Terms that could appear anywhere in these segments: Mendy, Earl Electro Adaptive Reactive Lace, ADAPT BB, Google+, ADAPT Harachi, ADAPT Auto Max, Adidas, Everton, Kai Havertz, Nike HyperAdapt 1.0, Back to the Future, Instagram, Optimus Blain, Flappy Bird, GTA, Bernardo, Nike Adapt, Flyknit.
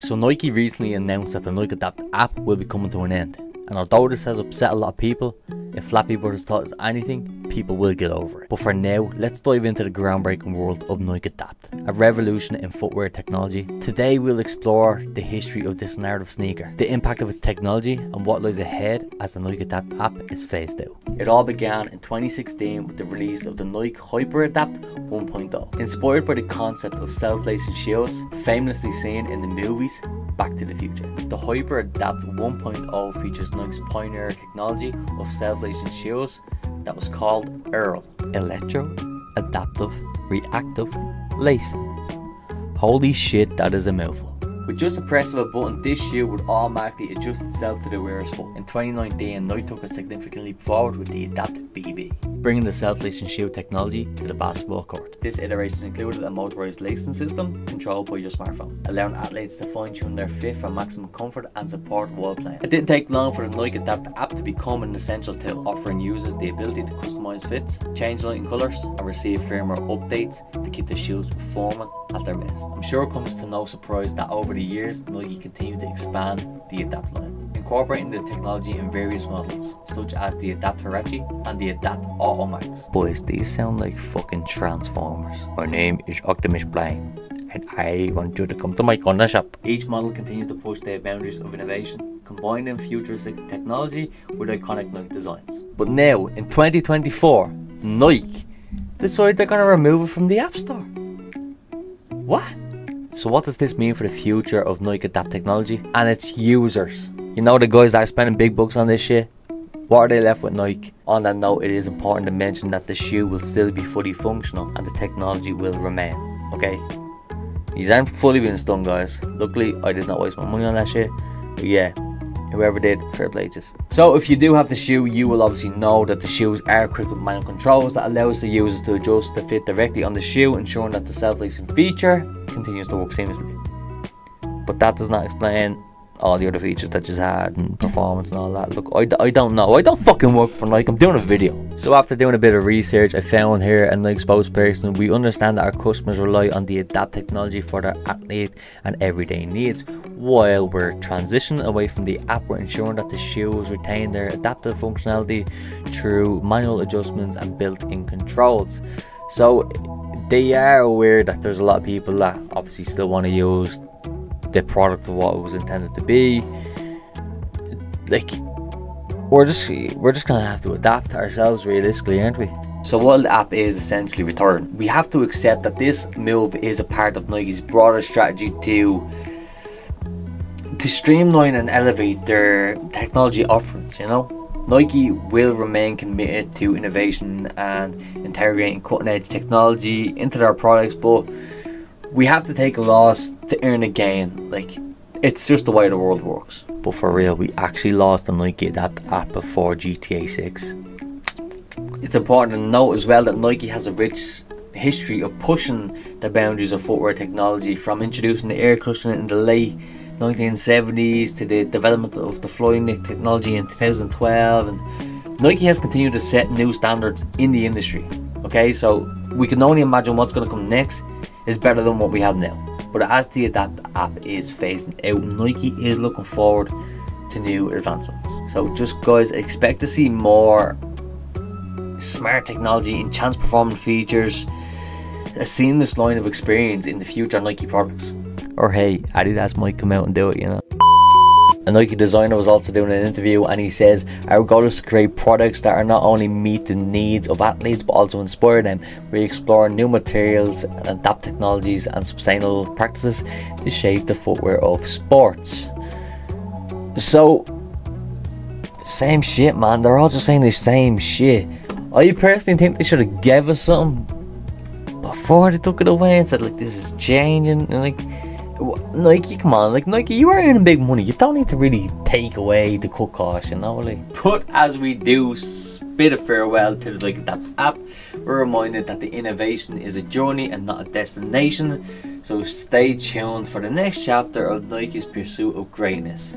So Nike recently announced that the Nike Adapt app will be coming to an end, and although this has upset a lot of people, if Flappy Bird has taught us anything, people will get over it. But for now, let's dive into the groundbreaking world of Nike Adapt, a revolution in footwear technology. Today we'll explore the history of this narrative sneaker, the impact of its technology, and what lies ahead as the Nike Adapt app is phased out. It all began in 2016 with the release of the Nike HyperAdapt 1.0. Inspired by the concept of self-lacing shoes famously seen in the movies Back to the Future. The HyperAdapt 1.0 features Nike's pioneer technology of self-lacing shoes that was called Earl Electro Adaptive Reactive Lace. Holy shit, that is a mouthful. With just a press of a button, this shoe would automatically adjust itself to the wearer's foot. In 2019, Nike took a significant leap forward with the ADAPT BB, bringing the self-lacing shoe technology to the basketball court. This iteration included a motorized lacing system controlled by your smartphone, allowing athletes to fine-tune their fit for maximum comfort and support while playing. It didn't take long for the Nike ADAPT app to become an essential tool, offering users the ability to customize fits, change lighting colors, and receive firmware updates to keep the shoes performing at their best. I'm sure it comes to no surprise that over the years, Nike continued to expand the ADAPT line, incorporating the technology in various models, such as the ADAPT Harachi and the ADAPT Auto Max. Boys, these sound like fucking Transformers. My name is Optimus Blain, and I want you to come to my corner shop. Each model continued to push their boundaries of innovation, combining futuristic technology with iconic Nike designs. But now, in 2024, Nike decided they're gonna remove it from the App Store. What? So what does this mean for the future of Nike ADAPT technology and its users? You know, the guys that are spending big bucks on this shit? What are they left with Nike? On that note, it is important to mention that the shoe will still be fully functional and the technology will remain, okay? These aren't fully being stung, guys. Luckily, I did not waste my money on that shit, but yeah. Whoever did, fair play. So if you do have the shoe, you will obviously know that the shoes are equipped with manual controls that allows the users to adjust the fit directly on the shoe, ensuring that the self-lacing feature continues to work seamlessly. But that does not explain all the other features that just had and performance and all that. Look, I don't know. I don't fucking work for Nike. I'm doing a video. So after doing a bit of research, I found here a Nike spokesperson. We understand that our customers rely on the ADAPT technology for their athlete and everyday needs. While we're transitioning away from the app, we're ensuring that the shoes retain their adaptive functionality through manual adjustments and built-in controls. So they are aware that there's a lot of people that obviously still want to use the product for what it was intended to be. Like, we're just gonna have to adapt ourselves realistically, aren't we? So while the app is essentially returned, we have to accept that this move is a part of Nike's broader strategy to streamline and elevate their technology offerings, you know? Nike will remain committed to innovation and integrating cutting-edge technology into their products, but we have to take a loss to earn a gain. Like, it's just the way the world works. But for real, we actually lost the Nike ADAPT app before GTA 6. It's important to note as well that Nike has a rich history of pushing the boundaries of footwear technology, from introducing the air cushion in the late 1970s to the development of the Flyknit technology in 2012, and Nike has continued to set new standards in the industry. Okay, so we can only imagine what's going to come next is better than what we have now. But as the ADAPT app is phasing out, Nike is looking forward to new advancements. So just guys, expect to see more smart technology, enhanced performance features, a seamless line of experience in the future Nike products. Or hey, Adidas might come out and do it, you know. A Nike designer was also doing an interview and he says, our goal is to create products that are not only meet the needs of athletes but also inspire them. We explore new materials and adapt technologies and sustainable practices to shape the footwear of sports. So, same shit, man. They're all just saying the same shit. I personally think they should have given us something before they took it away and said, like, this is changing, and like, Nike, come on, like, Nike, you are earning big money. You don't need to really take away the cut cost, you know, like. But as we do bid a farewell to the Nike ADAPT app, we're reminded that the innovation is a journey and not a destination. So stay tuned for the next chapter of Nike's pursuit of greatness.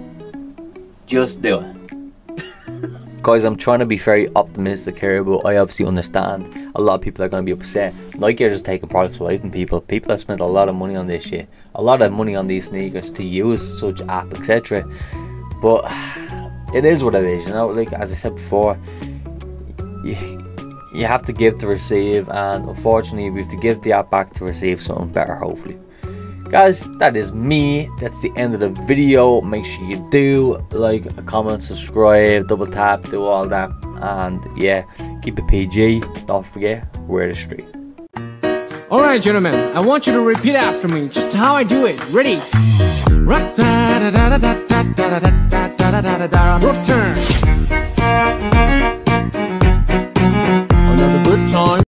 Just do it. Guys, I'm trying to be very optimistic here, but I obviously understand a lot of people are going to be upset. Nike are just taking products away from people. People have spent a lot of money on this shit, a lot of money on these sneakers to use such app, etc. But it is what it is, you know. Like as I said before, you have to give to receive, and unfortunately, we have to give the app back to receive something better, hopefully. Guys, that is me. That's the end of the video. Make sure you do like, comment, subscribe, double tap, do all that, and yeah, keep it PG. Don't forget, we're the street. Alright, gentlemen, I want you to repeat after me just how I do it. Ready? Rock turn.